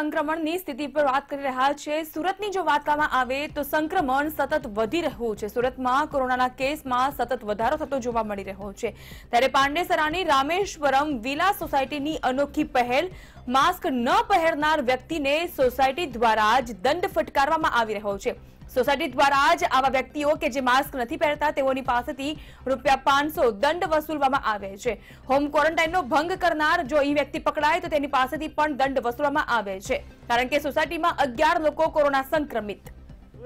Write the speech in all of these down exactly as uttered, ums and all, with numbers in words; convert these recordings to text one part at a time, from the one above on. संक्रमण की स्थिति पर बात कर रहा है। सूरत की जो बात करवामां आवे तो संक्रमण सतत वधी रह्यो छे। सूरत में कोरोना केस में सतत वधारो थतो जोवा मळी रह्यो छे। त्यारे पांडेसरानी रामेश्वरम वीला सोसायटी की अनोखी पहल, मास्क न पहेरनार व्यक्ति ने सोसायटी द्वारा ज दंड फटकारवामां आवी रह्यो छे। सोसायटी द्वारा ज आवा व्यक्तिओ के जे मास्क नथी पहेरता तेओनी पासेथी रूपिया पांच सौ दंड वसूलवामां आवे छे। होम क्वोरंटाइननो भंग करनार जो ई व्यक्ति पकड़ाय तो तेनी पासेथी पण दंड वसूलवामां आवे छे। कारण के सोसायटीमां अग्यार लोको कोरोना संक्रमित।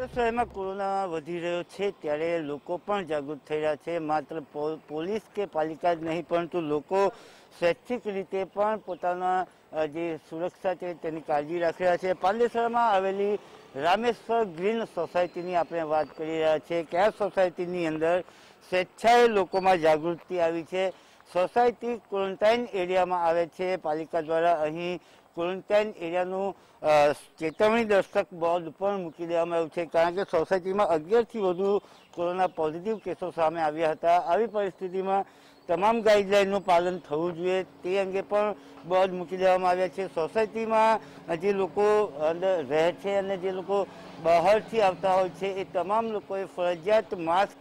शहरमां कोरोना वधी रह्यो छे त्यारे लोको पण जागृत थई रह्या छे। मात्र पोलीस के पालिका ज नहीं परंतु लोको स्वैच्छिक रीते पण पोताना जे सुरक्षा है तेनी काळजी राखी रह्या छे। पांडेसरामां आवेली रामेश्वर ग्रीन सोसायटी की आपणे बात करी रह्या छे के आ सोसायटी नी अंदर स्वेच्छाए लोकोमां जागृति आई है। सोसायटी क्वोरंटाइन एरिया में आवे छे। पालिका द्वारा अहीं क्वोरंटाइन एरियानुं चेतवणी दर्शक बोर्ड पर मूकी देवामां आव्युं छे। कारण के सोसायटी में अगियार थी वधु कोरोना पॉजिटिव केसों सामे आव्या हता। आवी परिस्थिति में तमाम गाइडलाइननुं पालन थवुं जोईए ते अंगे पण बोर्ड मूकी देवामां आव्या छे। सोसायटी में जे लोको अंदर रहे छे अने जे लोको बहारथी आवता होय छे ए तमाम लोकोए फरजियात मास्क,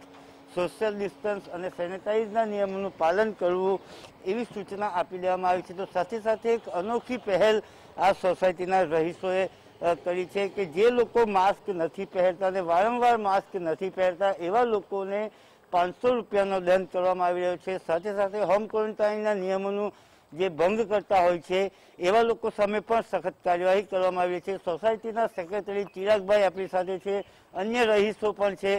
सोशल डिस्टन्स और सैनिटाइजर नियमों पालन करव एवी सूचना आपी देवामां आवी छे। तो साथे साथे एक अनोखी पहल आ सोसायटीना रहीशोए करी है कि जे लोको मास्क नहीं पहरता ने वारंवार मास्क नहीं पहरता एवा लोकोने पांच सौ रुपयानो दंड करवामां आवी रह्यो छे। साथे साथे होम क्वोरंटाइनना नियमों जे भंग करता होय छे एवा लोको सामे पण सख्त कार्यवाही करवामां आवी रही है। सोसायटीना सेक्रेटरी चिराग भाई आपणी साथे छे, अन्य रहीशो पण छे।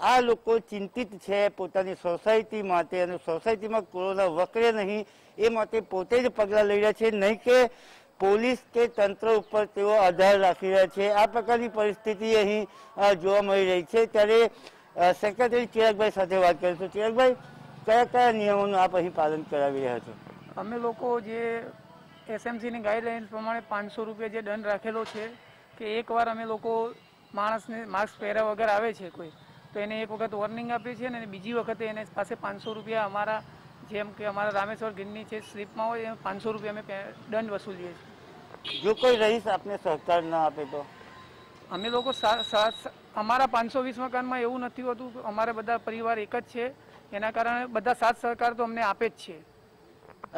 आ लोको चिंतित है पोतानी सोसायटी माटे अने सोसायटी में कोरोना वकरे नहीं ए माटे पोते ज पगला लई रह्या छे, नहीं के पोलीस के तंत्र उपर तेओ आधार राखी रह्या छे। आ प्रकारनी परिस्थिति अहीं जोवा मळी रही है। त्यारे सेक्रेटरी चिराग भाई साथे वात करीशुं। चिराग भाई, क्या क्या नियमों आप अहीं पालन करावी रह्या छो? अमे लोको जे एसएमसी नी गाइडलाइन्स प्रमाणे पांच सौ रुपया जे दंड राखेलो छे कि एक वार अमे लोको माणसने मास्क पहेर्या वगर आवे छे कोई तो एने एक वक्त वॉर्निंग आपी छे ने बीजी वखते एने पासे पांच सौ रुपया अमरा जेम के अमरा रामेश्वर ग्रीननी छे स्लिप में होय पांच सौ रुपया अमे दंड वसूलीए छीए। जो कोई रहीश आपने सहकार न आपे तो अमे लोग अमरा पांच सौ वीस मकान में एवं नहीं होतुं। अमारा बधा परिवार एक ज छे एना कारणे बधा साथ सहकार तो अमने आपे ज छे।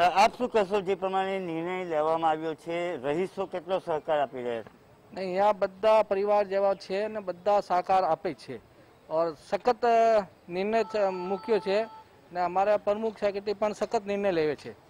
आप शुं कशो जे प्रमाणे निर्णय लेवामां आव्यो छे? रहीशो केटलो सहकार आपी रह्या छे? नहीं, आ बधा परिवार जेवा छे ने बधा सहकार आपे छे और सख्त निर्णय मूक्यो छे ने अमारा प्रमुख सेक्रेटरी पण सख्त निर्णय लेवे छे।